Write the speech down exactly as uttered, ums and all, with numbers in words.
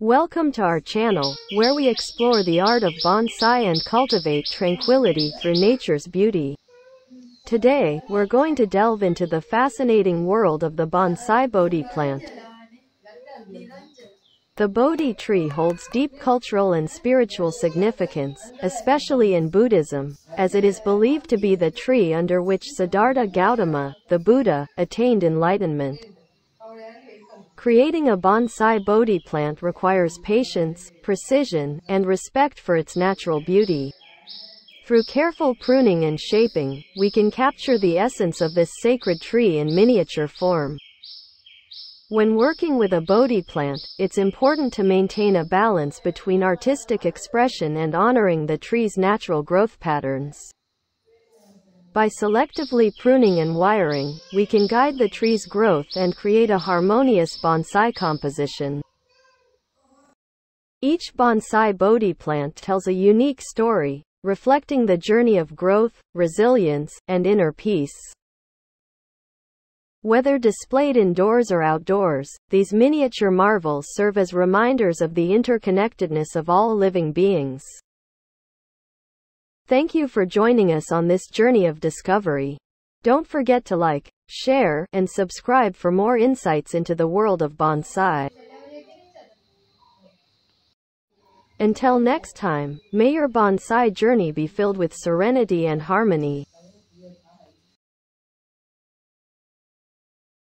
Welcome to our channel, where we explore the art of bonsai and cultivate tranquility through nature's beauty. Today, we're going to delve into the fascinating world of the bonsai Bodhi plant. The Bodhi tree holds deep cultural and spiritual significance, especially in Buddhism, as it is believed to be the tree under which Siddhartha Gautama, the Buddha, attained enlightenment. Creating a bonsai Bodhi plant requires patience, precision, and respect for its natural beauty. Through careful pruning and shaping, we can capture the essence of this sacred tree in miniature form. When working with a Bodhi plant, it's important to maintain a balance between artistic expression and honoring the tree's natural growth patterns. By selectively pruning and wiring, we can guide the tree's growth and create a harmonious bonsai composition. Each bonsai Bodhi plant tells a unique story, reflecting the journey of growth, resilience, and inner peace. Whether displayed indoors or outdoors, these miniature marvels serve as reminders of the interconnectedness of all living beings. Thank you for joining us on this journey of discovery. Don't forget to like, share, and subscribe for more insights into the world of bonsai. Until next time, may your bonsai journey be filled with serenity and harmony.